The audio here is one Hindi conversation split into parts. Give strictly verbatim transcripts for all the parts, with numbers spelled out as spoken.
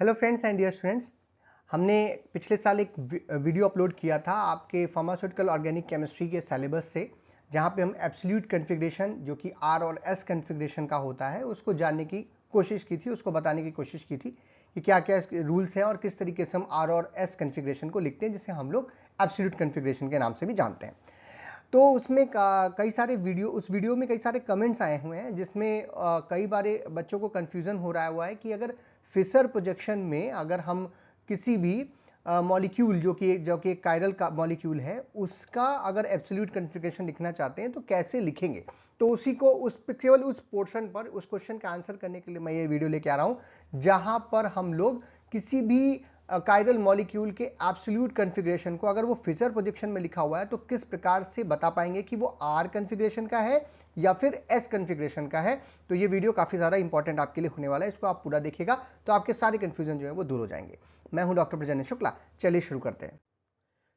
Hello friends and dear students, हमने पिछले साल एक वीडियो अपलोड किया था आपके फार्मास्यूटिकल ऑर्गेनिक केमिस्ट्री के सिलेबस से, जहां पे हम एब्सोल्यूट कॉन्फ़िगरेशन जो कि आर और एस कॉन्फ़िगरेशन का होता है उसको जानने की कोशिश की थी, उसको बताने की कोशिश की थी कि क्या क्या रूल्स हैं और किस तरीके से हम आर और एस कॉन्फ़िगरेशन को लिखते हैं, जिसे हम लोग एब्सोल्यूट कॉन्फ़िगरेशन के नाम से भी जानते हैं। तो उसमें कई सारे वीडियो उस वीडियो में कई सारे कमेंट्स आए हुए हैं जिसमें कई बारे बच्चों को कन्फ्यूज़न हो रहा हुआ है कि अगर फिशर प्रोजेक्शन में अगर हम किसी भी मॉलिक्यूल जो कि जो कि कायरल का मॉलिक्यूल है उसका अगर एब्सोल्यूट कॉन्फ़िगरेशन लिखना चाहते हैं तो कैसे लिखेंगे, तो उसी को उस केवल उस पोर्शन पर उस क्वेश्चन का आंसर करने के लिए मैं ये वीडियो लेके आ रहा हूँ, जहाँ पर हम लोग किसी भी कायरल मॉलिक्यूल के एब्सोल्यूट कॉन्फ़िगरेशन को अगर वो फिशर प्रोजेक्शन में लिखा हुआ है तो किस प्रकार से बता पाएंगे कि वो आर कॉन्फ़िगरेशन का है या फिर एस कॉन्फ़िगरेशन का है। तो ये वीडियो काफ़ी ज़्यादा इंपॉर्टेंट आपके लिए होने वाला है, इसको आप पूरा देखिएगा तो आपके सारे कन्फ्यूजन जो है वो दूर हो जाएंगे। मैं हूं डॉक्टर प्रंजय शुक्ला, चलिए शुरू करते हैं।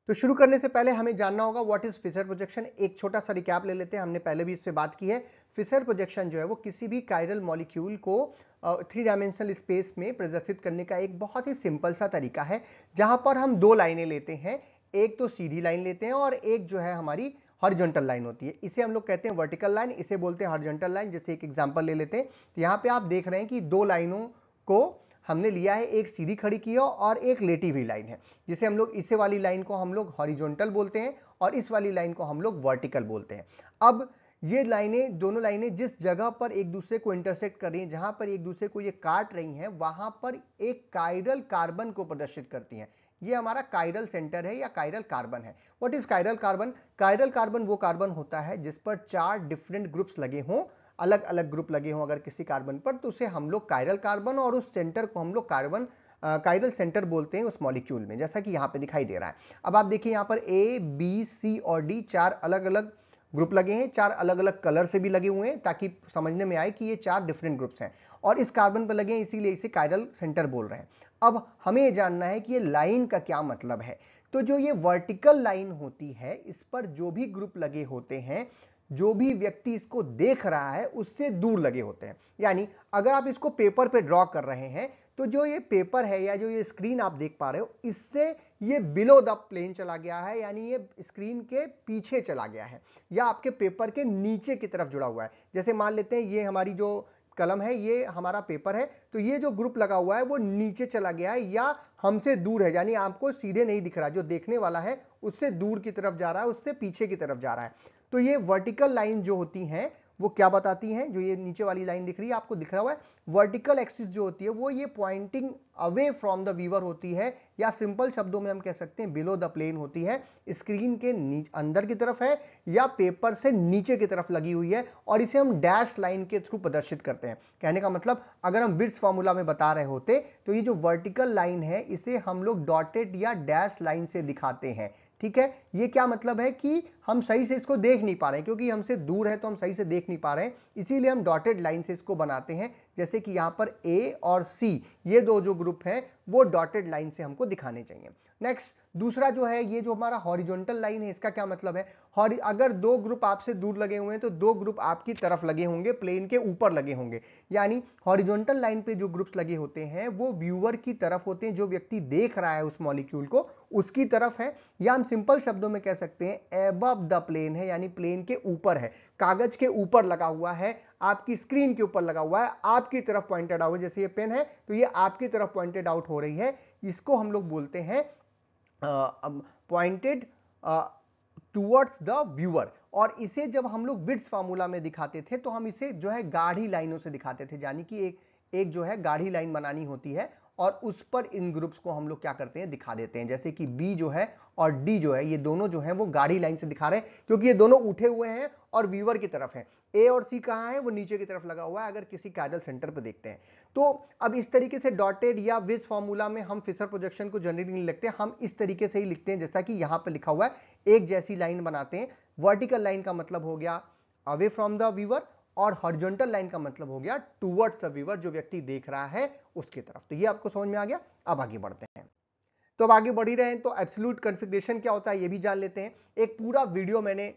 तो शुरू करने से पहले हमें जानना होगा व्हाट इज फिशर प्रोजेक्शन। एक छोटा सा रिकैप ले लेते हैं, हमने पहले भी इस पे बात की है। फिशर प्रोजेक्शन जो है वो किसी भी कायरल मॉलिक्यूल को थ्री डायमेंशनल स्पेस में प्रदर्शित करने का एक बहुत ही सिंपल सा तरीका है, जहां पर हम दो लाइनें लेते हैं, एक तो सीधी लाइन लेते हैं और एक जो है हमारी हॉरिजॉन्टल लाइन होती है। इसे हम लोग कहते हैं वर्टिकल लाइन, इसे बोलते हैं हॉरिजॉन्टल लाइन। जैसे एक एग्जांपल ले लेते हैं, तो यहाँ पे आप देख रहे हैं कि दो लाइनों को हमने लिया है, एक सीधी खड़ी की है और एक लेटी हुई लाइन है, जिसे हम लोग इसे वाली लाइन को हम लोग हॉरिजॉन्टल बोलते हैं और इस वाली लाइन को हम लोग वर्टिकल बोलते हैं। अब ये लाइनें दोनों लाइनें जिस जगह पर एक दूसरे को इंटरसेक्ट कर रही हैं, जहां पर एक दूसरे को ये काट रही हैं, वहां पर एक कायरल कार्बन को प्रदर्शित करती हैं। ये हमारा कायरल सेंटर है या कायरल कार्बन है। What is chiral carbon? Chiral carbon वो कार्बन होता है जिस पर चार डिफरेंट ग्रुप्स लगे हों, अलग अलग ग्रुप लगे हों अगर किसी कार्बन पर, तो उसे हम लोग कायरल कार्बन और उस सेंटर को हम लोग कार्बन कायरल सेंटर बोलते हैं उस मॉलिक्यूल में, जैसा कि यहाँ पे दिखाई दे रहा है। अब आप देखिए यहाँ पर ए, बी, सी और डी चार अलग अलग ग्रुप लगे हैं, चार अलग अलग कलर से भी लगे हुए हैं ताकि समझने में आए कि ये चार डिफरेंट ग्रुप्स हैं और इस कार्बन पर लगे हैं, इसीलिए इसे कायरल सेंटर बोल रहे हैं। अब हमें जानना है कि ये लाइन का क्या मतलब है। तो जो ये वर्टिकल लाइन होती है, इस पर जो भी ग्रुप लगे होते हैं, जो भी व्यक्ति इसको देख रहा है उससे दूर लगे होते हैं। यानी अगर आप इसको पेपर पे ड्रॉ कर रहे हैं तो जो ये पेपर है या जो ये स्क्रीन आप देख पा रहे हो, इससे ये बिलो द प्लेन चला गया है, यानी ये स्क्रीन के पीछे चला गया है या आपके पेपर के नीचे की तरफ जुड़ा हुआ है। जैसे मान लेते हैं ये हमारी जो कलम है, ये हमारा पेपर है, तो ये जो ग्रुप लगा हुआ है वो नीचे चला गया है या हमसे दूर है, यानी आपको सीधे नहीं दिख रहा, जो देखने वाला है उससे दूर की तरफ जा रहा है, उससे पीछे की तरफ जा रहा है। तो ये वर्टिकल लाइन जो होती है वो क्या बताती हैं? जो ये नीचे वाली लाइन दिख रही है, आपको दिख रहा हुआ है वर्टिकल एक्सिस जो होती है वो ये pointing away from the viewer होती है, या सिंपल शब्दों में हम कह सकते हैं बिलो द प्लेन होती है, स्क्रीन के अंदर की तरफ है या पेपर से नीचे की तरफ लगी हुई है और इसे हम डैश लाइन के थ्रू प्रदर्शित करते हैं। कहने का मतलब अगर हम विड्थ फॉर्मूला में बता रहे होते तो ये जो वर्टिकल लाइन है इसे हम लोग डॉटेड या डैश लाइन से दिखाते हैं, ठीक है। ये क्या मतलब है कि हम सही से इसको देख नहीं पा रहे हैं, क्योंकि हमसे दूर है तो हम सही से देख नहीं पा रहे हैं, इसीलिए हम डॉटेड लाइन से इसको बनाते हैं। जैसे कि यहाँ पर ए और सी, ये दो जो ग्रुप हैं वो डॉटेड लाइन से हमको दिखाने चाहिए। नेक्स्ट दूसरा जो है, ये जो हमारा हॉरिजॉन्टल लाइन है, इसका क्या मतलब है? हॉरि अगर दो ग्रुप आपसे दूर लगे हुए हैं तो दो ग्रुप आपकी तरफ लगे होंगे, प्लेन के ऊपर लगे होंगे, यानी हॉरिजॉन्टल लाइन पे जो ग्रुप्स लगे होते हैं वो व्यूअर की तरफ होते हैं, जो व्यक्ति देख रहा है उस मॉलिक्यूल को उसकी तरफ है, या हम सिंपल शब्दों में कह सकते हैं एबव द प्लेन है, यानी प्लेन के ऊपर है, कागज के ऊपर लगा हुआ है, आपकी स्क्रीन के ऊपर लगा हुआ है, आपकी तरफ पॉइंटेड आउट। जैसे ये पेन है तो ये आपकी तरफ पॉइंटेड आउट हो रही है, इसको हम लोग बोलते हैं पॉइंटेड टूवर्ड्स द व्यूअर। और इसे जब हम लोग विड्स फार्मूला में दिखाते थे तो हम इसे जो है गाढ़ी लाइनों से दिखाते थे, यानी कि एक एक जो है गाढ़ी लाइन बनानी होती है और उस पर इन ग्रुप्स को हम लोग क्या करते हैं, दिखा देते हैं। जैसे कि बी जो है और डी जो है, ये दोनों जो है वो गाढ़ी लाइन से दिखा रहे हैं क्योंकि ये दोनों उठे हुए हैं और व्यूअर की तरफ है। ए और सी कहाँ है? वो नीचे की तरफ लगा हुआ है अगर किसी कायरल सेंटर पर देखते हैं तो। अब इस तरीके से डॉटेड या विड्थ फॉर्मूला में हम फिशर प्रोजेक्शन को जनरली नहीं लिखते, हम इस तरीके से ही लिखते हैं जैसा कि यहाँ पर लिखा हुआ है, एक जैसी लाइन बनाते हैं। वर्टिकल लाइन का मतलब हो गया अवे फ्रॉम द व्यूअर और हॉरिजॉन्टल लाइन का मतलब हो गया टुवर्ड्स द व्यूअर, जो व्यक्ति देख रहा है उसकी तरफ। तो ये आपको समझ में आ गया। अब आगे बढ़ते हैं। तो अब आगे बढ़ ही रहे हैं तो एब्सोल्यूट कॉन्फ़िगरेशन क्या होता है ये भी जान लेते हैं। एक पूरा वीडियो मैंने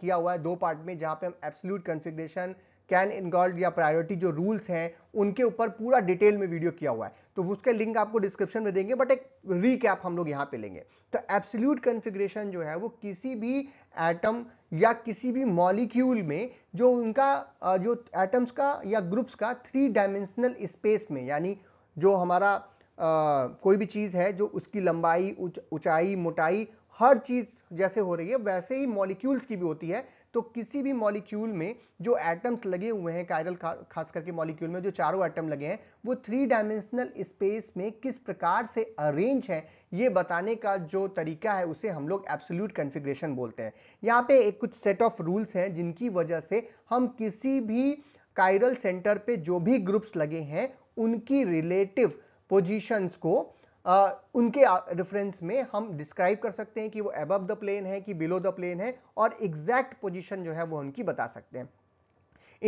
किया हुआ है दो पार्ट में, जहाँ पे हम एब्सोल्यूट कॉन्फ़िगरेशन कैन-इनगॉल्ड या प्रायोरिटी जो रूल्स हैं उनके ऊपर पूरा डिटेल में वीडियो किया हुआ है, तो उसके लिंक आपको डिस्क्रिप्शन में देंगे, बट एक रीकैप हम लोग यहाँ पे लेंगे। तो एब्सोल्यूट कॉन्फ़िगरेशन जो है वो किसी भी एटम या किसी भी मॉलिक्यूल में जो उनका जो एटम्स का या ग्रुप्स का थ्री डायमेंशनल स्पेस में, यानी जो हमारा आ, कोई भी चीज़ है जो उसकी लंबाई, ऊंचाई, मोटाई, हर चीज़ जैसे हो रही है वैसे ही मॉलिक्यूल्स की भी होती है। तो किसी भी मॉलिक्यूल में जो एटम्स लगे हुए हैं, कायरल खास करके मॉलिक्यूल में जो चारों एटम लगे हैं वो थ्री डायमेंशनल स्पेस में किस प्रकार से अरेंज है, ये बताने का जो तरीका है उसे हम लोग एब्सोल्यूट कॉन्फ़िगरेशन बोलते हैं। यहाँ पे एक कुछ सेट ऑफ रूल्स हैं जिनकी वजह से हम किसी भी कायरल सेंटर पे जो भी ग्रुप्स लगे हैं उनकी रिलेटिव पोजीशंस को Uh, उनके रेफरेंस में हम डिस्क्राइब कर सकते हैं कि वो अबव द प्लेन है कि बिलो द प्लेन है, और एग्जैक्ट पोजीशन जो है वो उनकी बता सकते हैं।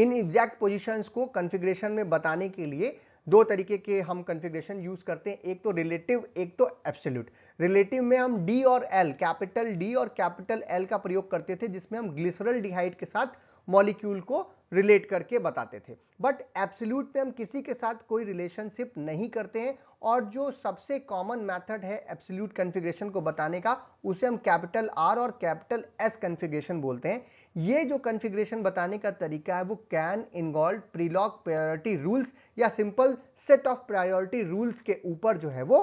इन एग्जैक्ट पोजीशंस को कॉन्फ़िगरेशन में बताने के लिए दो तरीके के हम कॉन्फ़िगरेशन यूज़ करते हैं, एक तो रिलेटिव, एक तो एब्सोल्यूट। रिलेटिव में हम डी और एल, कैपिटल डी और कैपिटल एल का प्रयोग करते थे, जिसमें हम ग्लिसरॉल्डिहाइड के साथ मॉलिक्यूल को रिलेट करके बताते थे। बट एब्सोल्यूट पे हम किसी के साथ कोई रिलेशनशिप नहीं करते हैं, और जो सबसे कॉमन मेथड है एब्सोल्यूट कॉन्फ़िगरेशन को बताने का उसे हम कैपिटल आर और कैपिटल एस कॉन्फ़िगरेशन बोलते हैं। ये जो कॉन्फ़िगरेशन बताने का तरीका है वो कैन-इनगॉल्ड-प्रेलॉग प्रायोरिटी रूल्स या simple set of priority rules के ऊपर जो है वो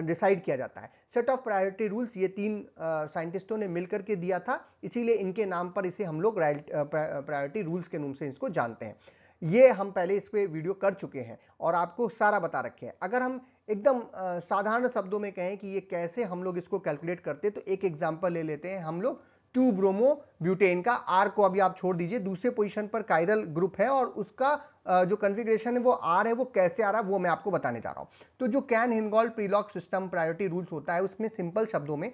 डिसाइड किया जाता है। सेट ऑफ प्रायोरिटी रूल्स ये तीन साइंटिस्टों ने मिलकर के दिया था, इसीलिए इनके नाम पर इसे हम लोग प्रायोरिटी रूल्स के नाम से इसको जानते हैं। ये हम पहले इस पे वीडियो कर चुके हैं और आपको सारा बता रखे हैं। अगर हम एकदम साधारण शब्दों में कहें कि ये कैसे हम लोग इसको कैलकुलेट करते हैं, तो एक एग्जाम्पल ले लेते हैं हम लोग टू ब्रोमो ब्यूटेन का। आर को अभी आप छोड़ दीजिए, दूसरे पोजीशन पर कायरल ग्रुप है और उसका जो कॉन्फ़िगरेशन है वो आर है, वो कैसे आ रहा है वो मैं आपको बताने जा रहा हूँ। तो जो कैन-इनगॉल्ड-प्रेलॉग सिस्टम प्रायोरिटी रूल्स होता है उसमें सिंपल शब्दों में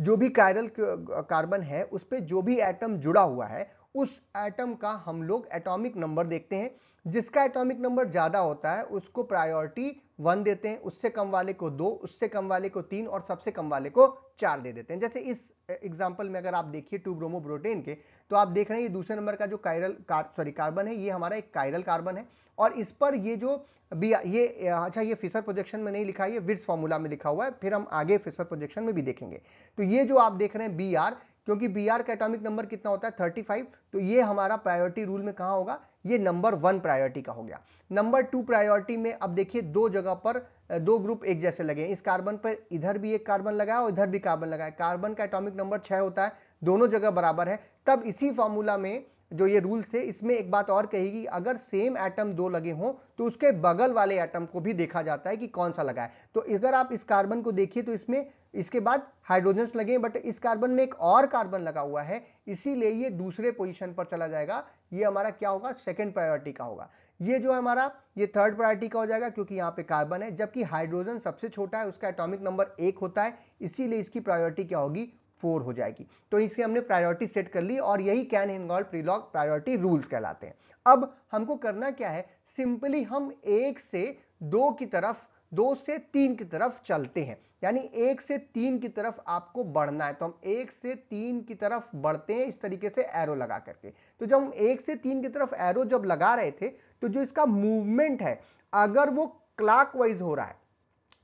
जो भी कायरल कार्बन है उस पर जो भी एटम जुड़ा हुआ है उस एटम का हम लोग एटॉमिक नंबर देखते हैं। जिसका एटॉमिक नंबर ज़्यादा होता है उसको प्रायोरिटी वन देते हैं, उससे कम वाले को दो, उससे कम वाले को तीन और सबसे कम वाले को चार दे देते हैं। जैसे इस एग्जांपल में अगर आप देखिए टू ब्रोमो ब्रोटेन के, तो आप देख रहे हैं ये दूसरे नंबर का जो कायरल सॉरी कार्बन है ये हमारा एक कायरल कार्बन है, और इस पर ये जो भी ये अच्छा ये फिशर प्रोजेक्शन में नहीं लिखा है, ये विट्स फॉर्मूला में लिखा हुआ है, फिर हम आगे फिशर प्रोजेक्शन में भी देखेंगे। तो ये जो आप देख रहे हैं बी आर, क्योंकि बी आर का एटॉमिक नंबर कितना होता है थर्टी फाइव, तो ये हमारा प्रायोरिटी रूल में कहाँ होगा, ये नंबर वन प्रायोरिटी का हो गया। नंबर टू प्रायोरिटी में अब देखिए दो जगह पर दो ग्रुप एक जैसे लगे हैं, इस कार्बन पर इधर भी एक कार्बन लगा है और इधर भी कार्बन लगा है। कार्बन का एटॉमिक नंबर छः होता है, दोनों जगह बराबर है। तब इसी फॉर्मूला में जो ये रूल्स थे इसमें एक बात और कहेगी, अगर सेम एटम दो लगे हों तो उसके बगल वाले एटम को भी देखा जाता है कि कौन सा लगा है। तो अगर आप इस कार्बन को देखिए तो इसमें इसके बाद हाइड्रोजन्स लगे, बट इस कार्बन में एक और कार्बन लगा हुआ है, इसीलिए ये दूसरे पोजीशन पर चला जाएगा। ये हमारा क्या होगा, सेकंड प्रायोरिटी का होगा। ये जो हमारा ये थर्ड प्रायोरिटी का हो जाएगा क्योंकि यहाँ पे कार्बन है, जबकि हाइड्रोजन सबसे छोटा है, उसका एटॉमिक नंबर एक होता है, इसीलिए इसकी प्रायोरिटी क्या होगी, फोर हो जाएगी। तो इसकी हमने प्रायोरिटी सेट कर ली, और यही कैन-इनगॉल्ड-प्रेलॉग प्रायोरिटी रूल्स कहलाते हैं। अब हमको करना क्या है, सिंपली हम एक से दो की तरफ, दो से तीन की तरफ चलते हैं, यानी एक से तीन की तरफ आपको बढ़ना है। तो हम एक से तीन की तरफ बढ़ते हैं इस तरीके से एरो लगा करके। तो जब हम एक से तीन की तरफ एरो जब लगा रहे थे तो जो इसका मूवमेंट है अगर वो क्लॉकवाइज हो रहा है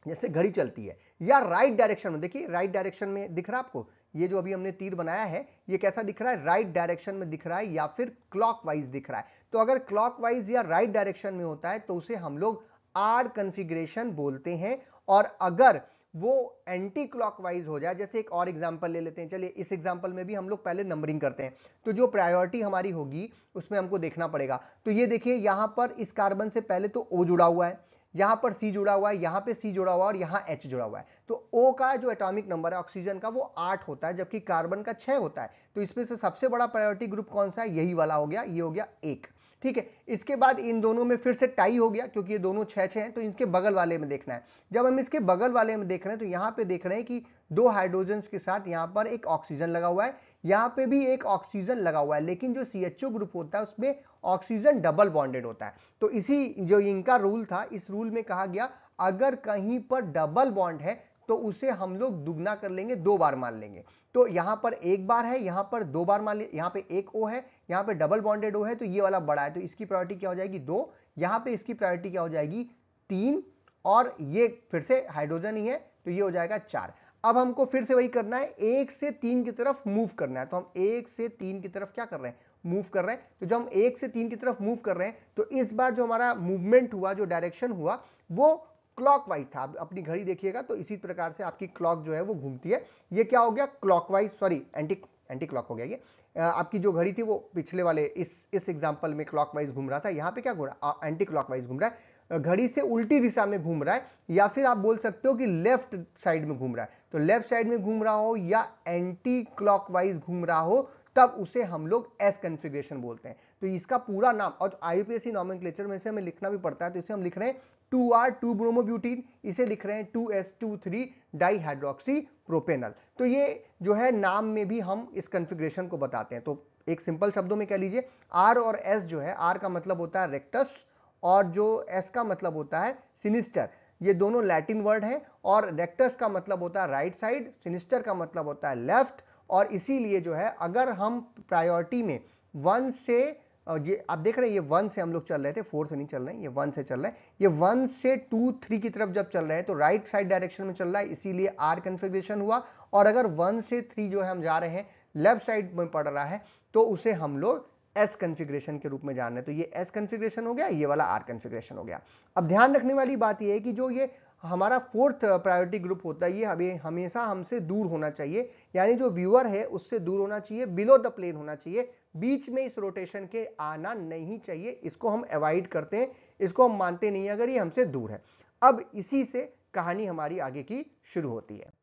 जैसे घड़ी चलती है, या राइट डायरेक्शन में, देखिए राइट डायरेक्शन में दिख रहा है आपको, ये जो अभी हमने तीर बनाया है ये कैसा दिख रहा है, राइट डायरेक्शन में दिख रहा है या फिर क्लॉकवाइज दिख रहा है। तो अगर क्लॉकवाइज या राइट डायरेक्शन में होता है तो उसे हम लोग आर कॉन्फ़िगरेशन बोलते हैं, और अगर वो एंटी क्लॉकवाइज हो जाए, जैसे एक और एग्जांपल ले लेते हैं, चलिए इस एग्जांपल में भी हम लोग पहले नंबरिंग करते हैं। तो जो प्रायोरिटी हमारी होगी उसमें हमको देखना पड़ेगा। तो ये देखिए यहाँ पर इस कार्बन से पहले तो ओ जुड़ा हुआ है, यहाँ पर सी जुड़ा हुआ है, यहाँ पे सी जुड़ा हुआ है और यहाँ एच जुड़ा हुआ है। तो ओ का जो एटॉमिक नंबर है ऑक्सीजन का वो आठ होता है, जबकि कार्बन का छः होता है। तो इसमें से सबसे बड़ा प्रायोरिटी ग्रुप कौन सा है, यही वाला हो गया, ये हो गया एक, ठीक है। इसके बाद इन दोनों में फिर से टाई हो गया क्योंकि ये दोनों छः छः हैं, तो इनके बगल वाले में देखना है। जब हम इसके बगल वाले में देख रहे हैं तो यहाँ पे देख रहे हैं कि दो हाइड्रोजन्स के साथ यहाँ पर एक ऑक्सीजन लगा हुआ है, यहाँ पे भी एक ऑक्सीजन लगा हुआ है, लेकिन जो सी एच ओ ग्रुप होता है उसमें ऑक्सीजन डबल बॉन्डेड होता है। तो इसी जो इनका रूल था, इस रूल में कहा गया अगर कहीं पर डबल बॉन्ड है तो उसे हम लोग दुगना कर लेंगे, दो बार मान लेंगे। तो यहाँ पर एक बार है, यहाँ पर दो बार मान ले, यहाँ पे एक ओ है, यहाँ पे डबल बॉन्डेड ओ है, तो ये वाला बड़ा है तो इसकी प्रायोरिटी क्या हो जाएगी दो, यहाँ पे इसकी प्रायोरिटी क्या हो जाएगी तीन, और ये फिर से हाइड्रोजन ही है तो ये हो जाएगा चार। अब हमको फिर से वही करना है, एक से तीन की तरफ मूव करना है, तो हम एक से तीन की तरफ क्या कर रहे हैं मूव कर रहे हैं। तो जब हम एक से तीन की तरफ मूव कर रहे हैं तो इस बार जो हमारा मूवमेंट हुआ, जो डायरेक्शन हुआ वो क्लॉकवाइज था। आप अपनी घड़ी देखिएगा तो इसी प्रकार से आपकी क्लॉक जो है वो घूमती है। ये क्या हो गया clockwise, sorry anti anti clock हो गया। ये आपकी जो घड़ी थी वो पिछले वाले इस इस एग्जाम्पल में क्लॉकवाइज घूम रहा था, यहाँ पे क्या घूम रहा है एंटी क्लॉकवाइज घूम रहा है, घड़ी से उल्टी दिशा में घूम रहा है, या फिर आप बोल सकते हो कि लेफ्ट साइड में घूम रहा है। तो लेफ्ट साइड में घूम रहा हो या एंटी क्लॉकवाइज घूम रहा हो तब उसे हम लोग एस कॉन्फ़िगरेशन बोलते हैं। तो इसका पूरा नाम, और आईयूपीएसी नॉमेनक्लेचर में से हमें लिखना भी पड़ता है, तो इसे हम लिख रहे हैं टू आर टू ब्रोमोब्यूटीन, इसे लिख रहे हैं two S two three dihydroxy propanal. तो ये जो है नाम में भी हम इस कॉन्फ़िगरेशन को बताते हैं। तो एक सिंपल शब्दों में कह लीजिए आर और एस जो है, आर का मतलब होता है रेक्टस और जो एस का मतलब होता है सिनिस्टर, ये दोनों लैटिन वर्ड हैं, और रेक्टस का मतलब होता है राइट साइड, सिनिस्टर का मतलब होता है लेफ्ट, और इसीलिए जो है अगर हम प्रायोरिटी में वन से, ये आप देख रहे हैं ये वन से हम लोग चल रहे थे, फोर से नहीं चल रहे हैं, ये वन से चल रहे हैं, ये वन से टू थ्री की तरफ जब चल रहे हैं तो राइट साइड डायरेक्शन में चल रहा है, इसीलिए आर कॉन्फ़िगरेशन हुआ। और अगर वन से थ्री जो है हम जा रहे हैं लेफ्ट साइड में पड़ रहा है तो उसे हम लोग S कॉन्फ़िगरेशन के रूप में जान रहे हैं। तो ये S कॉन्फ़िगरेशन हो गया, ये वाला R कॉन्फ़िगरेशन हो गया। अब ध्यान रखने वाली बात ये है कि जो ये हमारा फोर्थ प्रायोरिटी ग्रुप होता है ये हमेशा हमसे दूर होना चाहिए, यानी जो व्यूअर है उससे दूर होना चाहिए, बिलो द प्लेन होना चाहिए, बीच में इस रोटेशन के आना नहीं चाहिए, इसको हम अवॉइड करते हैं, इसको हम मानते नहीं अगर ये हमसे दूर है। अब इसी से कहानी हमारी आगे की शुरू होती है।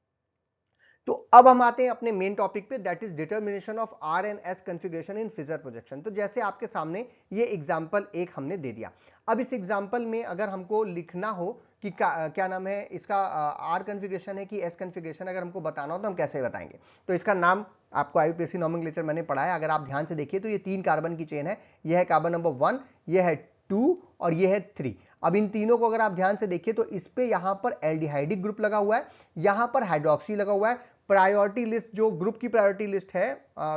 तो अब हम आते हैं अपने मेन टॉपिक पे, that is determination of R and S configuration in Fischer projection. तो जैसे आपके सामने ये एग्जांपल एक हमने दे दिया। अब इस एग्जांपल में अगर हमको लिखना हो कि क्या नाम है इसका, आर कॉन्फ़िगरेशन है कि एस कॉन्फ़िगरेशन, अगर हमको बताना हो तो हम कैसे बताएंगे। तो इसका नाम आपको आईयूपीएसी नॉमेनक्लेचर मैंने पढ़ाया, अगर आप ध्यान से देखिए तो ये तीन कार्बन की चेन है, यह है कार्बन नंबर वन, यह है टू और यह है थ्री। अब इन तीनों को अगर आप ध्यान से देखिए तो इस पे यहाँ पर एल्डिहाइडिक ग्रुप लगा हुआ है, यहाँ पर हाइड्रोक्सी लगा हुआ है। प्रायोरिटी लिस्ट जो ग्रुप की प्रायोरिटी लिस्ट है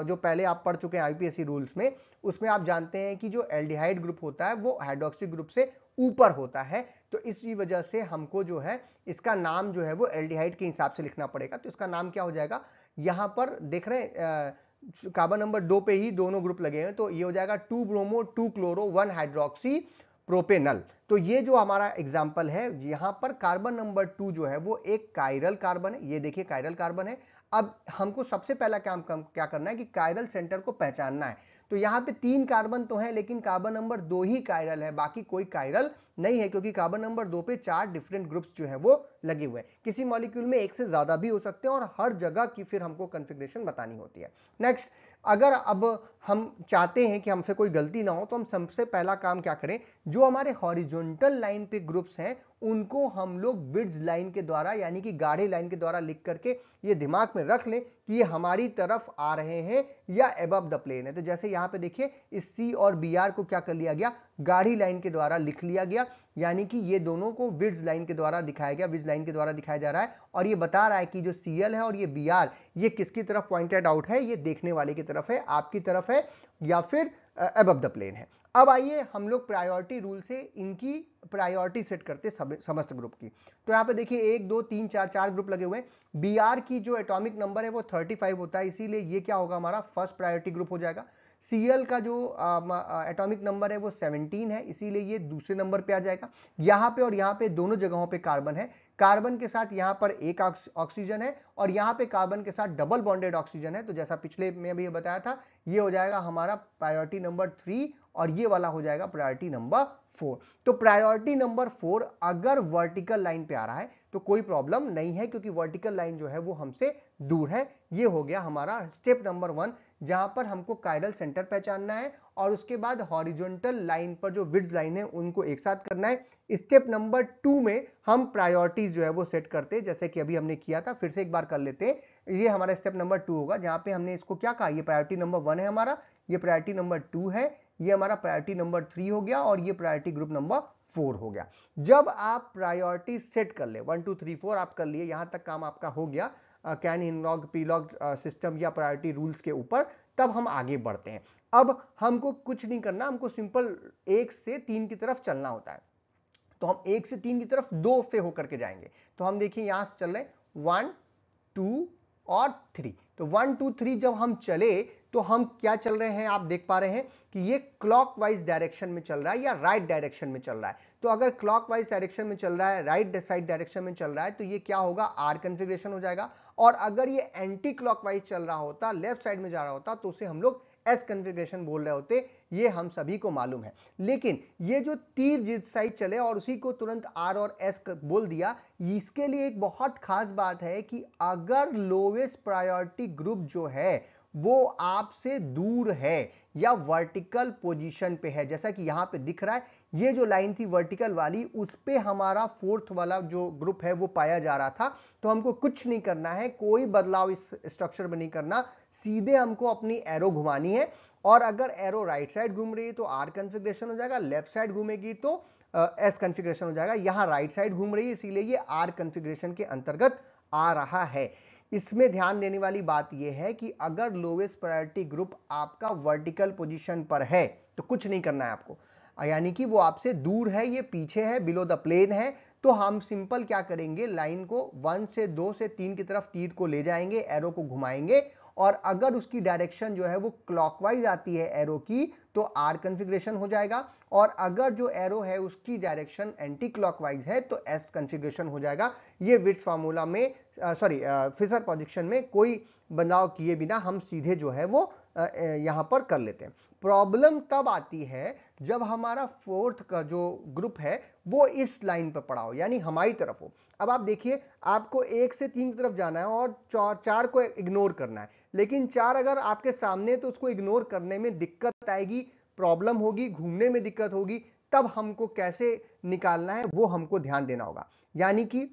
जो पहले आप पढ़ चुके हैं आईयूपीएसी रूल्स में, उसमें आप जानते हैं कि जो एल्डिहाइड ग्रुप होता है वो हाइड्रोक्सी ग्रुप से ऊपर होता है, तो इसी वजह से हमको जो है इसका नाम जो है वो एल्डिहाइड के हिसाब से लिखना पड़ेगा। तो इसका नाम क्या हो जाएगा, यहाँ पर देख रहे हैं कार्बन नंबर दो पे ही दोनों ग्रुप लगे हैं, तो ये हो जाएगा two bromo two chloro one hydroxy propanal. तो ये जो हमारा एग्जाम्पल है यहाँ पर कार्बन नंबर टू जो है वो एक कायरल कार्बन है, ये देखिए कायरल कार्बन है। अब हमको सबसे पहला काम क्या करना है कि कायरल सेंटर को पहचानना है। तो यहाँ पे तीन कार्बन तो हैं लेकिन कार्बन नंबर दो ही कायरल है, बाकी कोई कायरल नहीं है, क्योंकि कार्बन नंबर दो पे चार डिफरेंट ग्रुप्स जो है वो लगे हुए हैं। किसी मॉलिक्यूल में एक से ज्यादा भी हो सकते हैं और हर जगह की फिर हमको कॉन्फ़िगरेशन बतानी होती है। नेक्स्ट, अगर अब हम चाहते हैं कि हमसे कोई गलती ना हो तो हम सबसे पहला काम क्या करें, जो हमारे हॉरिजॉन्टल लाइन पे ग्रुप्स हैं उनको हम लोग विड्स लाइन के द्वारा यानी कि गाढ़े लाइन के द्वारा लिख करके ये दिमाग में रख लें कि ये हमारी तरफ आ रहे हैं या अबव द प्लेन है। तो जैसे यहाँ पे देखिए इस सी और बी आर को क्या कर लिया गया, गाढ़ी लाइन के द्वारा लिख लिया गया, यानी कि ये दोनों को विड्स लाइन के द्वारा दिखाया गया, विड्स लाइन के द्वारा दिखाया जा रहा है, और ये बता रहा है कि जो सीएल है और ये बीआर ये किसकी तरफ पॉइंटेड आउट है, ये देखने वाले की तरफ है, आपकी तरफ है या फिर अबव द प्लेन है। अब आइए हम लोग प्रायोरिटी रूल से इनकी प्रायोरिटी सेट करते सब, समस्त ग्रुप की। तो यहाँ पे देखिए एक दो तीन चार चार ग्रुप लगे हुए हैं। बी आर की जो एटॉमिक नंबर है वो पैंतीस होता है, इसीलिए ये क्या होगा हमारा फर्स्ट प्रायोरिटी ग्रुप हो जाएगा। सीएल का जो एटॉमिक नंबर है वो सत्रह है, इसीलिए ये दूसरे नंबर पे आ जाएगा। यहाँ पे और यहाँ पे दोनों जगहों पे कार्बन है, कार्बन के साथ यहाँ पर एक ऑक्सीजन है और यहाँ पे कार्बन के साथ डबल बॉन्डेड ऑक्सीजन है। तो जैसा पिछले में भी बताया था ये हो जाएगा हमारा प्रायोरिटी नंबर थ्री और ये वाला हो जाएगा प्रायोरिटी नंबर फोर। तो प्रायोरिटी नंबर फोर अगर वर्टिकल लाइन पे आ रहा है तो कोई प्रॉब्लम नहीं है, क्योंकि वर्टिकल लाइन जो है वो हमसे दूर है। ये हो गया हमारा स्टेप नंबर वन, जहां पर हमको कायरल सेंटर पहचानना है और उसके बाद हॉरिजॉन्टल लाइन पर जो विड्स लाइन है उनको एक साथ करना है। स्टेप नंबर टू में हम प्रायोरिटीज जो है वो सेट करते हैं, जैसे कि अभी हमने किया था, फिर से एक बार कर लेते हैं। ये हमारा स्टेप नंबर टू होगा, जहां पे हमने इसको क्या कहा, ये प्रायोरिटी नंबर वन है हमारा, ये प्रायोरिटी नंबर टू है, ये हमारा प्रायोरिटी नंबर थ्री हो गया और ये प्रायोरिटी ग्रुप नंबर फोर हो गया। जब आप प्रायोरिटी सेट कर ले वन टू थ्री फोर आप कर लिए, यहाँ तक काम आपका हो गया कैन-इनलॉग-प्रीलॉग सिस्टम या प्रायोरिटी रूल्स के ऊपर, तब हम आगे बढ़ते हैं। अब हमको कुछ नहीं करना, हमको सिंपल एक से तीन की तरफ चलना होता है, तो हम एक से तीन की तरफ दो से होकर के जाएंगे। तो हम देखिए यहां से चल रहे वन टू और थ्री, तो वन टू थ्री जब हम चले तो हम क्या चल रहे हैं, आप देख पा रहे हैं कि ये क्लॉकवाइज डायरेक्शन में चल रहा है या राइट डायरेक्शन में चल रहा है। तो अगर क्लॉकवाइज डायरेक्शन में चल रहा है, राइट साइड डायरेक्शन में चल रहा है, तो ये क्या होगा, आर कॉन्फ़िगरेशन हो जाएगा। और अगर ये एंटी क्लॉकवाइज चल रहा होता, लेफ्ट साइड में जा रहा होता, तो उसे हम लोग एस कॉन्फ़िगरेशन बोल रहे होते, ये हम सभी को मालूम है। लेकिन ये जो तीर जिस साइड चले और उसी को तुरंत आर और एस बोल दिया, इसके लिए एक बहुत खास बात है कि अगर लोवेस्ट प्रायोरिटी ग्रुप जो है वो आपसे दूर है या वर्टिकल पोजीशन पे है, जैसा कि यहाँ पे दिख रहा है, ये जो लाइन थी वर्टिकल वाली, उस पे हमारा फोर्थ वाला जो ग्रुप है वो पाया जा रहा था। तो हमको कुछ नहीं करना है, कोई बदलाव इस स्ट्रक्चर में नहीं करना, सीधे हमको अपनी एरो घुमानी है। और अगर एरो राइट साइड घूम रही है तो आर कॉन्फ़िगरेशन हो जाएगा, लेफ्ट साइड घूमेगी तो एस कॉन्फ़िगरेशन हो जाएगा। यहाँ राइट साइड घूम रही है इसीलिए ये आर कॉन्फ़िगरेशन के अंतर्गत आ रहा है। इसमें ध्यान देने वाली बात यह है कि अगर लोवेस्ट प्रायोरिटी ग्रुप आपका वर्टिकल पोजीशन पर है तो कुछ नहीं करना है आपको, यानी कि वो आपसे दूर है, ये पीछे है, बिलो द प्लेन है, तो हम सिंपल क्या करेंगे, लाइन को वन से दो से तीन की तरफ तीर को ले जाएंगे, एरो को घुमाएंगे, और अगर उसकी डायरेक्शन जो है वो क्लॉकवाइज आती है एरो की तो आर कॉन्फ़िगरेशन हो जाएगा, और अगर जो एरो है उसकी डायरेक्शन एंटी क्लॉकवाइज है तो एस कॉन्फ़िगरेशन हो जाएगा। ये विट्स फार्मूला में सॉरी फिशर प्रोजेक्शन में कोई बदलाव किए बिना हम सीधे जो है वो uh, यहाँ पर कर लेते हैं। प्रॉब्लम तब आती है जब हमारा फोर्थ का जो ग्रुप है वो इस लाइन पर पड़ा हो, यानी हमारी तरफ हो। अब आप देखिए, आपको एक से तीन की तरफ जाना है और चार चार को इग्नोर करना है, लेकिन चार अगर आपके सामने है तो उसको इग्नोर करने में दिक्कत आएगी, प्रॉब्लम होगी, घूमने में दिक्कत होगी। तब हमको कैसे निकालना है वो हमको ध्यान देना होगा, यानी कि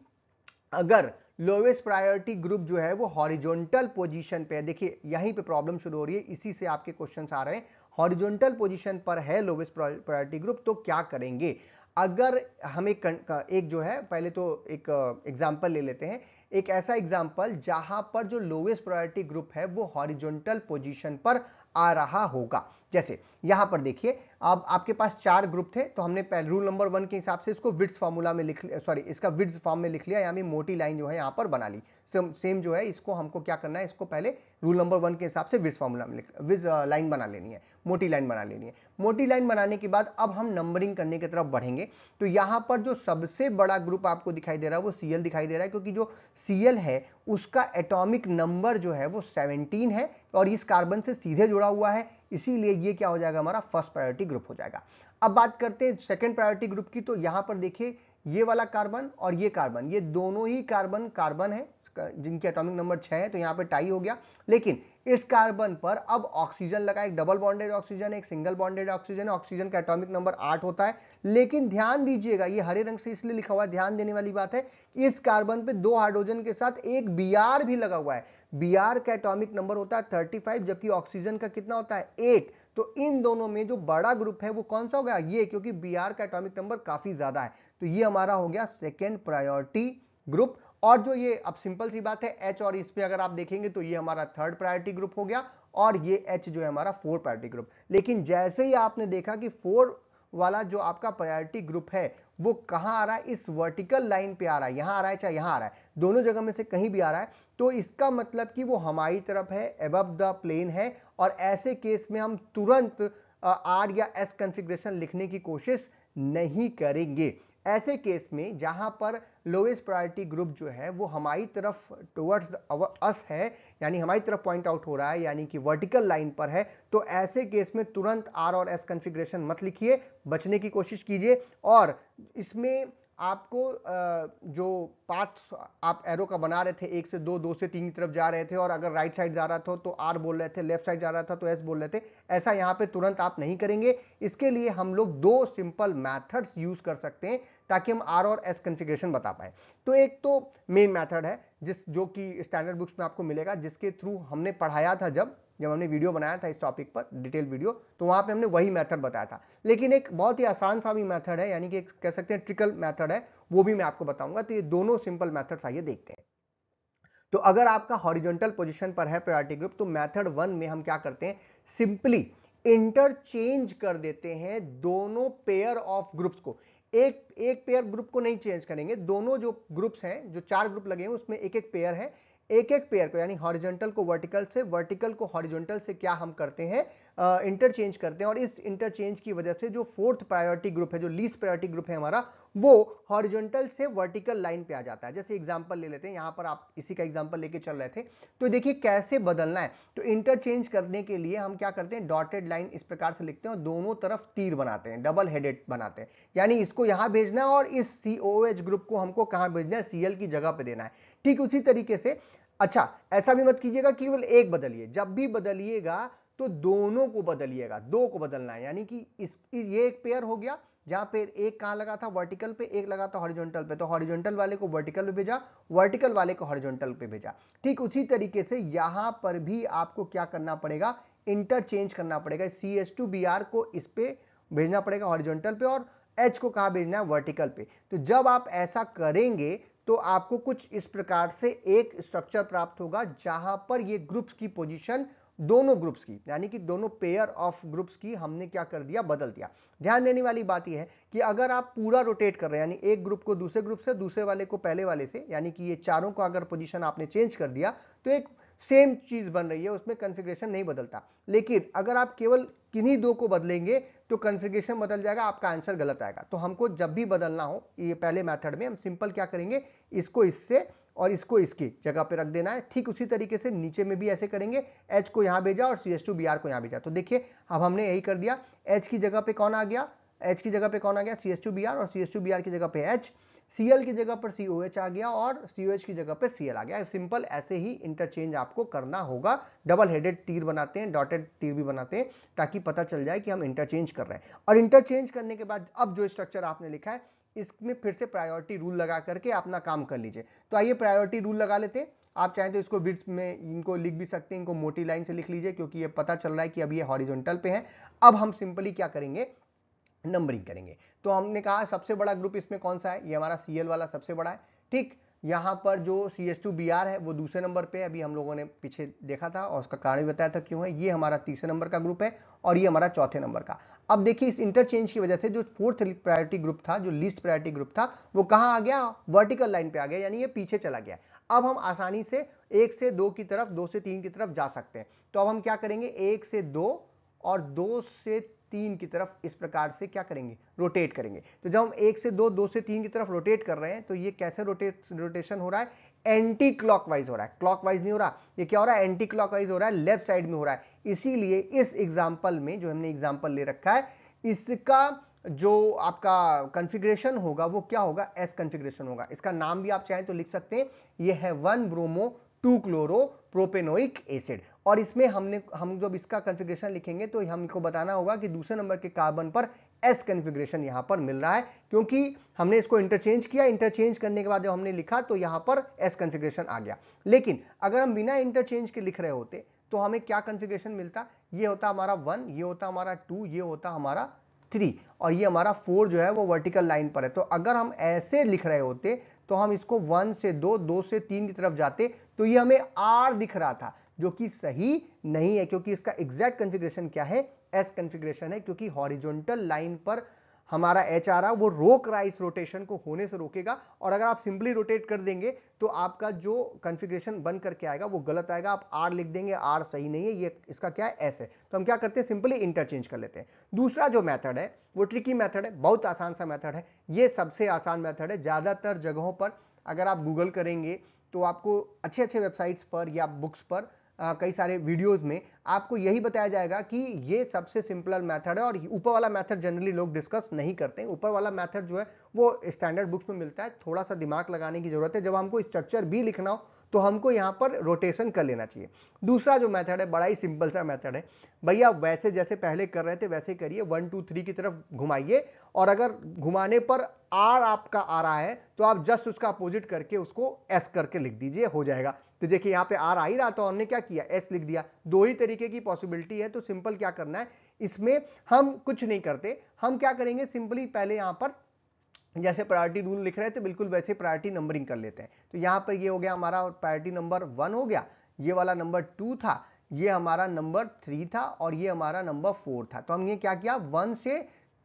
अगर लोवेस्ट प्रायोरिटी ग्रुप जो है वो हॉरिजॉन्टल पोजीशन पे है, देखिए यहीं पे प्रॉब्लम शुरू हो रही है, इसी से आपके क्वेश्चंस आ रहे हैं। हॉरिजॉन्टल पोजीशन पर है लोवेस्ट प्रायोरिटी ग्रुप, तो क्या करेंगे, अगर हमें एक जो है, पहले तो एक एग्जांपल ले लेते हैं, एक ऐसा एग्जांपल जहां पर जो लोवेस्ट प्रायोरिटी ग्रुप है वो हॉरिजॉन्टल पोजीशन पर आ रहा होगा। जैसे यहां पर देखिए, अब आपके पास चार ग्रुप थे, तो हमने पहले रूल नंबर वन के हिसाब से इसको विड्स फार्मूला में लिख लिया, सॉरी इसका विड्स फॉर्म में लिख लिया, यानी मोटी लाइन जो है यहां पर बना ली। सेम सेम जो है इसको हमको क्या करना है, इसको पहले रूल नंबर वन के हिसाब से विड्स फार्मूला में विड्स लाइन बना लेनी है, मोटी लाइन बना लेनी है। मोटी लाइन बनाने के बाद अब हम नंबरिंग करने की तरफ बढ़ेंगे। तो यहाँ पर जो सबसे बड़ा ग्रुप आपको दिखाई दे रहा है वो सी एल दिखाई दे रहा है, क्योंकि जो सी एल है उसका एटॉमिक नंबर जो है वो सेवनटीन है और इस कार्बन से सीधे जुड़ा हुआ है, इसीलिए ये क्या हो जाएगा, हमारा फर्स्ट प्रायोरिटी ग्रुप हो जाएगा। अब बात करते हैं सेकंड प्रायोरिटी ग्रुप की। तो यहां पर देखिए, ये वाला कार्बन और ये कार्बन, ये दोनों ही कार्बन कार्बन है जिनके एटॉमिक नंबर छह है, तो यहाँ पे टाई हो गया। लेकिन इस कार्बन पर अब ऑक्सीजन लगा, एक डबल बॉन्डेड ऑक्सीजन, एक सिंगल बॉन्डेड ऑक्सीजन है। ऑक्सीजन का एटॉमिक नंबर आठ होता है, लेकिन ध्यान दीजिएगा, ये हरे रंग से इसलिए लिखा हुआ है, ध्यान देने वाली बात है, इस कार्बन पे दो हाइड्रोजन के साथ एक बी आर भी लगा हुआ है। बी आर का एटॉमिक नंबर होता है थर्टी फाइव, जबकि ऑक्सीजन का कितना होता है, एट। तो इन दोनों में जो बड़ा ग्रुप है वो कौन सा हो गया, ये, क्योंकि बी आर का एटॉमिक नंबर काफी ज्यादा है। तो ये हमारा हो गया सेकेंड प्रायोरिटी ग्रुप। और जो ये, अब सिंपल सी बात है, एच और इस पे अगर आप देखेंगे तो ये हमारा थर्ड प्रायोरिटी ग्रुप हो गया, और ये एच जो है हमारा फोर्थ प्रायोरिटी ग्रुप। लेकिन जैसे ही आपने देखा कि फोर वाला जो आपका प्रायोरिटी ग्रुप है वो कहाँ आ रहा है, इस वर्टिकल लाइन पे आ रहा है, यहाँ आ रहा है चाहे यहाँ आ रहा है, दोनों जगह में से कहीं भी आ रहा है, तो इसका मतलब कि वो हमारी तरफ है, अबव द प्लेन है। और ऐसे केस में हम तुरंत आर या एस कॉन्फ़िगरेशन लिखने की कोशिश नहीं करेंगे। ऐसे केस में जहां पर लोवेस्ट प्रायोरिटी ग्रुप जो है वो हमारी तरफ टुवर्ड्स अस है, यानी हमारी तरफ पॉइंट आउट हो रहा है, यानी कि वर्टिकल लाइन पर है, तो ऐसे केस में तुरंत आर और एस कॉन्फ़िगरेशन मत लिखिए, बचने की कोशिश कीजिए। और इसमें आपको जो पाथ आप एरो का बना रहे थे, एक से दो, दो से तीन की तरफ जा रहे थे, और अगर राइट साइड जा रहा था तो आर बोल रहे थे, लेफ्ट साइड जा रहा था तो एस बोल रहे थे, ऐसा यहाँ पे तुरंत आप नहीं करेंगे। इसके लिए हम लोग दो सिंपल मैथड्स यूज कर सकते हैं ताकि हम आर और एस कॉन्फ़िगरेशन बता पाए। तो एक तो मेन मेथड है जिस जो कि स्टैंडर्ड बुक्स में आपको मिलेगा, जिसके थ्रू हमने पढ़ाया था जब जब हमने वीडियो बनाया था इस टॉपिक पर डिटेल वीडियो, तो वहाँ पे हमने वही मेथड बताया था। लेकिन एक बहुत ही आसान सा भी मेथड है, यानी कि एक कह सकते हैं ट्रिकल मेथड है, वो भी मैं आपको बताऊंगा। तो ये दोनों सिंपल मेथड्स आइए देखते हैं। तो अगर आपका हॉरिजॉन्टल पोजीशन पर है प्रायोरिटी ग्रुप, तो मेथड वन में हम क्या करते हैं, सिंपली इंटरचेंज कर देते हैं दोनों पेयर ऑफ ग्रुप्स को। एक एक पेयर ग्रुप को नहीं चेंज करेंगे, दोनों जो ग्रुप्स हैं, जो चार ग्रुप लगे हैं उसमें एक एक पेयर है, एक एक पेयर को यानी हॉरिजॉन्टल को वर्टिकल से, वर्टिकल को हॉरिजॉन्टल से क्या हम करते हैं, इंटरचेंज uh, करते हैं। और इस इंटरचेंज की वजह से जो फोर्थ प्रायोरिटी ग्रुप है, जो लीस्ट प्रायोरिटी ग्रुप है हमारा, वो हॉरिजॉन्टल से वर्टिकल लाइन पे आ जाता है। जैसे एग्जांपल ले लेते हैं, यहाँ पर आप इसी का एग्जांपल लेके चल रहे थे। तो देखिए कैसे बदलना है। तो इंटरचेंज करने के लिए हम क्या करते हैं, डॉटेड लाइन इस प्रकार से लिखते हैं और दोनों तरफ तीर बनाते हैं, डबल हेडेड बनाते हैं, यानी इसको यहाँ भेजना है और इस सी ओ एच ग्रुप को हमको कहाँ भेजना है, सी एल की जगह पे देना है। ठीक उसी तरीके से, अच्छा ऐसा भी मत कीजिएगा केवल एक बदलिए, जब भी बदलिएगा तो दोनों को बदलिएगा, दो को बदलना है। यानी कि इस ये एक पेयर हो गया, जहां पे एक कहां लगा था वर्टिकल पे, एक लगा था हॉरिजॉन्टल पे, तो हॉरिजॉन्टल वाले को वर्टिकल पे भेजा, वर्टिकल वाले को हॉरिजॉन्टल पे भेजा। ठीक उसी तरीके से यहां पर भी आपको क्या करना पड़ेगा, इंटरचेंज करना पड़ेगा। C H two B R को इस पे भेजना पड़ेगा हॉरिजॉन्टल पे, और एच को कहां भेजना है, वर्टिकल पे। तो जब आप ऐसा करेंगे तो आपको कुछ इस प्रकार से एक स्ट्रक्चर प्राप्त होगा, जहां पर ये ग्रुप्स की पोजीशन, दोनों ग्रुप्स की यानी कि दोनों पेयर ऑफ ग्रुप्स की हमने क्या कर दिया, बदल दिया। ध्यान देने वाली बात यह है कि अगर आप पूरा रोटेट कर रहे हैं, यानी एक ग्रुप को दूसरे ग्रुप से, दूसरे वाले को पहले वाले से, यानी कि ये चारों को अगर पोजीशन आपने चेंज कर दिया तो एक सेम चीज बन रही है, उसमें कॉन्फ़िगरेशन नहीं बदलता। लेकिन अगर आप केवल किन्हीं दो को बदलेंगे तो कॉन्फ़िगरेशन बदल जाएगा, आपका आंसर गलत आएगा। तो हमको जब भी बदलना हो, ये पहले मेथड में हम सिंपल क्या करेंगे, इसको इससे और इसको इसकी जगह पे रख देना है। ठीक उसी तरीके से नीचे में भी ऐसे करेंगे, एच को यहाँ भेजा और C H two B R को यहाँ भेजा। तो देखिए अब हमने यही कर दिया, एच की जगह पे कौन आ गया, एच की जगह पे कौन आ गया, C H two B R, और C H two B R की जगह पे एच, सी एल की जगह पर सी ओ एच आ गया और सी ओ एच की जगह पर सी एल आ गया। सिंपल ऐसे ही इंटरचेंज आपको करना होगा। डबल हेडेड तीर बनाते हैं, डॉटेड तीर भी बनाते हैं, ताकि पता चल जाए कि हम इंटरचेंज कर रहे हैं। और इंटरचेंज करने के बाद अब जो स्ट्रक्चर आपने लिखा है, इसमें फिर से प्रायोरिटी रूल लगा करके अपना काम कर लीजिए। तो आइए प्रायोरिटी रूल लगा लेते हैं। आप चाहें तो इसको विड्थ में इनको लिख भी सकते हैं, इनको मोटी लाइन से लिख लीजिए, क्योंकि ये पता चल रहा है कि अब ये हॉरिजॉन्टल पे है। अब हम सिंपली क्या करेंगे, नंबरिंग करेंगे। तो हमने कहा सबसे बड़ा ग्रुप इसमें कौन सा है, ये हमारा सी एल वाला सबसे बड़ा है। ठीक, यहाँ पर जो C S two B R है वो दूसरे नंबर पे, अभी हम लोगों ने पीछे देखा था और उसका कारण बताया था क्यों है। ये हमारा तीसरे नंबर का ग्रुप है और ये हमारा चौथे नंबर का। अब देखिए इस इंटरचेंज की वजह से जो फोर्थ प्रायोरिटी ग्रुप था, जो लीस्ट प्रायोरिटी ग्रुप था, वो कहाँ आ गया, वर्टिकल लाइन पे आ गया, यानी ये पीछे चला गया। अब हम आसानी से एक से दो की तरफ, दो से तीन की तरफ जा सकते हैं। तो अब हम क्या करेंगे, एक से दो और दो से तीन की तरफ इस प्रकार से क्या करेंगे, रोटेट करेंगे। तो जब हम एक से दो, दो से तीन की तरफ रोटेट कर रहे हैं तो ये कैसे रोटेट रोटेशन हो रहा है, एंटी क्लॉकवाइज हो रहा है, क्लॉकवाइज नहीं हो रहा। ये क्या हो रहा है, एंटी क्लॉकवाइज हो रहा है, लेफ्ट साइड में हो रहा है। इसीलिए इस एग्जांपल में जो हमने एग्जांपल ले रखा है, इसका जो आपका कॉन्फ़िगरेशन होगा वो क्या होगा, एस कॉन्फ़िगरेशन होगा। इसका नाम भी आप चाहें तो लिख सकते हैं, ये है one bromo two chloro propanoic acid. और इसमें हमने हम जब इसका कॉन्फ़िगरेशन लिखेंगे तो हमको बताना होगा कि दूसरे नंबर के कार्बन पर एस कॉन्फ़िगरेशन यहाँ पर मिल रहा है, क्योंकि हमने इसको इंटरचेंज किया। इंटरचेंज करने के बाद जब हमने लिखा तो यहाँ पर एस कॉन्फ़िगरेशन आ गया। लेकिन अगर हम बिना इंटरचेंज के लिख रहे होते तो हमें क्या कॉन्फ़िगरेशन मिलता, ये होता हमारा वन, ये होता हमारा टू, ये होता हमारा थ्री, और ये हमारा फोर जो है वो वर्टिकल लाइन पर है। तो अगर हम ऐसे लिख रहे होते तो हम इसको वन से दो, दो से तीन की तरफ जाते तो ये हमें आर दिख रहा था, जो कि सही नहीं है, क्योंकि इसका एग्जैक्ट कॉन्फ़िगरेशन क्या है, एस कॉन्फ़िगरेशन है। क्योंकि हॉरिजॉन्टल लाइन पर हमारा एच आ रहा, वो रोक रहा है, इस रोटेशन को होने से रोकेगा। और अगर आप सिंपली रोटेट कर देंगे तो आपका जो कॉन्फ़िगरेशन बन करके आएगा वो गलत आएगा। आप आर लिख देंगे, आर सही नहीं है, ये इसका क्या है, एस है। तो हम क्या करते हैं, सिंपली इंटरचेंज कर लेते हैं। दूसरा जो मेथड है वो ट्रिकी मेथड है, बहुत आसान सा मेथड है, ये सबसे आसान मेथड है। ज़्यादातर जगहों पर अगर आप गूगल करेंगे तो आपको अच्छे अच्छे वेबसाइट्स पर या बुक्स पर आ, कई सारे वीडियोस में आपको यही बताया जाएगा कि ये सबसे सिंपल मेथड है। और ऊपर वाला मेथड जनरली लोग डिस्कस नहीं करते हैं। ऊपर वाला मेथड जो है वो स्टैंडर्ड बुक्स में मिलता है, थोड़ा सा दिमाग लगाने की जरूरत है। जब हमको स्ट्रक्चर भी लिखना हो तो हमको यहाँ पर रोटेशन कर लेना चाहिए। दूसरा जो मेथड है बड़ा ही सिंपल सा मेथड है, भैया वैसे जैसे पहले कर रहे थे वैसे करिए, वन टू थ्री की तरफ घुमाइए और अगर घुमाने पर आर आपका आ रहा है तो आप जस्ट उसका अपोजिट करके उसको एस करके लिख दीजिए, हो जाएगा। तो देखिए यहाँ पे आर आ ही रहा था, हमने क्या किया एस लिख दिया। दो ही तरीके की पॉसिबिलिटी है, तो सिंपल क्या करना है इसमें हम कुछ नहीं करते, हम क्या करेंगे सिंपली पहले यहाँ पर जैसे प्रायोरिटी रूल लिख रहे थे बिल्कुल वैसे प्रायोरिटी नंबरिंग कर लेते हैं। तो यहाँ पर ये हो गया हमारा प्रायोरिटी नंबर वन हो गया, ये वाला नंबर टू था, ये हमारा नंबर थ्री था और ये हमारा नंबर फोर था। तो हमने क्या किया वन से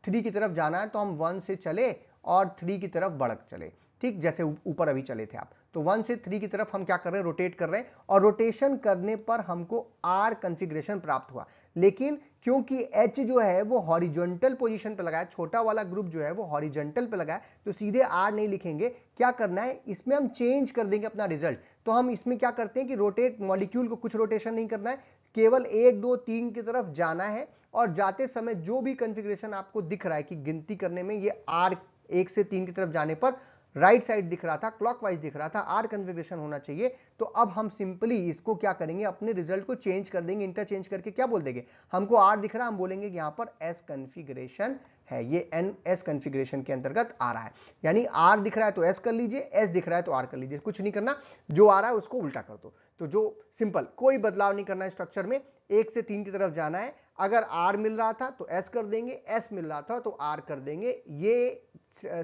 थ्री की तरफ जाना है तो हम वन से चले और थ्री की तरफ बढ़क चले, ठीक जैसे ऊपर अभी चले थे आप। तो वन से थ्री की तरफ हम क्या कर रहे हैं रोटेट कर रहे हैं और रोटेशन करने पर हमको आर कॉन्फ़िगरेशन प्राप्त हुआ। लेकिन क्योंकि एच जो है वो हॉरिजॉन्टल पोजीशन पे लगाया, छोटा वाला ग्रुप जो है वो हॉरिजॉन्टल पे लगाया, तो सीधे आर नहीं लिखेंगे। क्या करना है इसमें हम चेंज कर देंगे अपना रिजल्ट। तो हम इसमें क्या करते हैं कि रोटेट मॉलिक्यूल को कुछ रोटेशन नहीं करना है, केवल एक दो तीन की तरफ जाना है और जाते समय जो भी कॉन्फ़िगरेशन आपको दिख रहा है कि गिनती करने में ये आर एक से तीन की तरफ जाने पर राइट साइड दिख रहा था, क्लॉकवाइज दिख रहा था, आर कॉन्फ़िगरेशन होना चाहिए। तो अब हम सिंपली इसको क्या करेंगे अपने रिजल्ट को चेंज कर देंगे, इंटरचेंज करके क्या बोल देंगे हमको आर दिख रहा है, हम बोलेंगे कि यहाँ पर एस कॉन्फ़िगरेशन है, ये एन एस कॉन्फ़िगरेशन के अंतर्गत आ रहा है। यानी आर दिख रहा है तो एस कर लीजिए, एस दिख रहा है तो आर कर लीजिए, कुछ नहीं करना, जो आ रहा है उसको उल्टा कर दो। तो जो सिंपल कोई बदलाव नहीं करना है स्ट्रक्चर में, एक से तीन की तरफ जाना है, अगर आर मिल रहा था तो एस कर देंगे, एस मिल रहा था तो आर कर देंगे। ये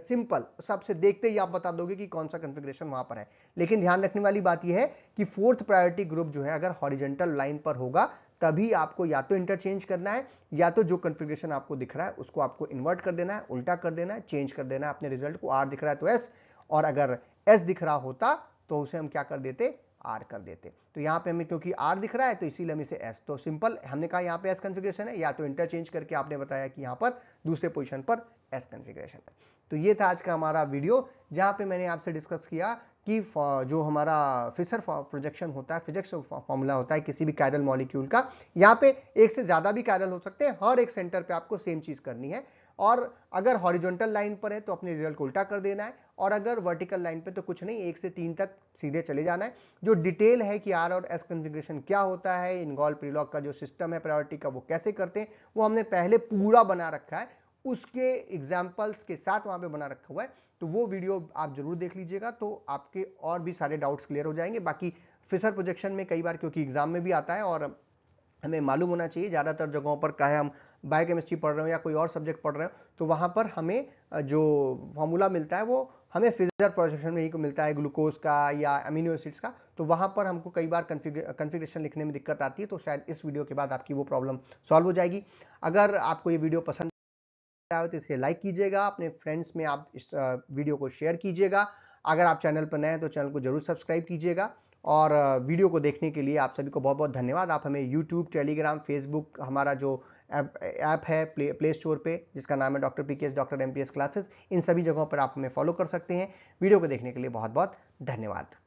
सिंपल सबसे देखते ही आप बता दोगे कि कौन सा कॉन्फ़िगरेशन वहां पर है। लेकिन ध्यान रखने वाली बात यह है कि फोर्थ प्रायोरिटी ग्रुप जो है अगर हॉरिजॉन्टल लाइन पर होगा तभी आपको या तो इंटरचेंज करना है या तो जो कॉन्फ़िगरेशन आपको दिख रहा है उसको आपको इन्वर्ट कर देना है, उल्टा कर देना है, चेंज कर देना है अपने रिजल्ट को। आर दिख रहा है तो एस और अगर एस दिख रहा होता तो उसे हम क्या कर देते आर कर देते। तो यहाँ पे हमें क्योंकि आर दिख रहा है तो इसीलिए हम इसे एस, तो सिंपल हमने कहा यहाँ पे एस कॉन्फ़िगरेशन है, या तो इंटरचेंज करके आपने बताया कि यहाँ पर दूसरे पोजीशन पर एस कॉन्फ़िगरेशन है। तो ये था आज का हमारा वीडियो जहाँ पे मैंने आपसे डिस्कस किया कि जो हमारा फिशर प्रोजेक्शन होता है, फिजिक्स फॉर्मूला होता है किसी भी कायरल मॉलिक्यूल का, यहाँ पे एक से ज़्यादा भी कायरल हो सकते हैं, हर एक सेंटर पे आपको सेम चीज़ करनी है। और अगर हॉरिजॉन्टल लाइन पर है तो अपने रिजल्ट को उल्टा कर देना है और अगर वर्टिकल लाइन पे तो कुछ नहीं, एक से तीन तक सीधे चले जाना है। जो डिटेल है कि आर और एस कॉन्फ़िगरेशन क्या होता है, इनगॉल प्रीलॉग का जो सिस्टम है प्रायोरिटी का वो कैसे करते हैं, वो हमने पहले पूरा बना रखा है, उसके एग्जाम्पल्स के साथ वहाँ पे बना रखा हुआ है। तो वो वीडियो आप जरूर देख लीजिएगा, तो आपके और भी सारे डाउट्स क्लियर हो जाएंगे। बाकी फिशर प्रोजेक्शन में कई बार क्योंकि एग्जाम में भी आता है और हमें मालूम होना चाहिए, ज़्यादातर जगहों पर चाहे हम बायोकेमिस्ट्री पढ़ रहे हो या कोई और सब्जेक्ट पढ़ रहे हो तो वहाँ पर हमें जो फॉर्मूला मिलता है वो हमें फिशर प्रोजेक्शन में ही को मिलता है, ग्लूकोज का या अमीनो एसिड्स का। तो वहाँ पर हमको कई बार कॉन्फ़िगरेशन लिखने में दिक्कत आती है, तो शायद इस वीडियो के बाद आपकी वो प्रॉब्लम सॉल्व हो जाएगी। अगर आपको ये वीडियो पसंद आया हो तो इसे लाइक कीजिएगा, अपने फ्रेंड्स में आप इस वीडियो को शेयर कीजिएगा। अगर आप चैनल पर नए हैं तो चैनल को जरूर सब्सक्राइब कीजिएगा और वीडियो को देखने के लिए आप सभी को बहुत बहुत धन्यवाद। आप हमें यूट्यूब, टेलीग्राम, फेसबुक, हमारा जो ऐप ऐप है प्ले प्ले स्टोर पे जिसका नाम है doctor P K S, doctor M P S classes, इन सभी जगहों पर आप हमें फॉलो कर सकते हैं। वीडियो को देखने के लिए बहुत बहुत धन्यवाद।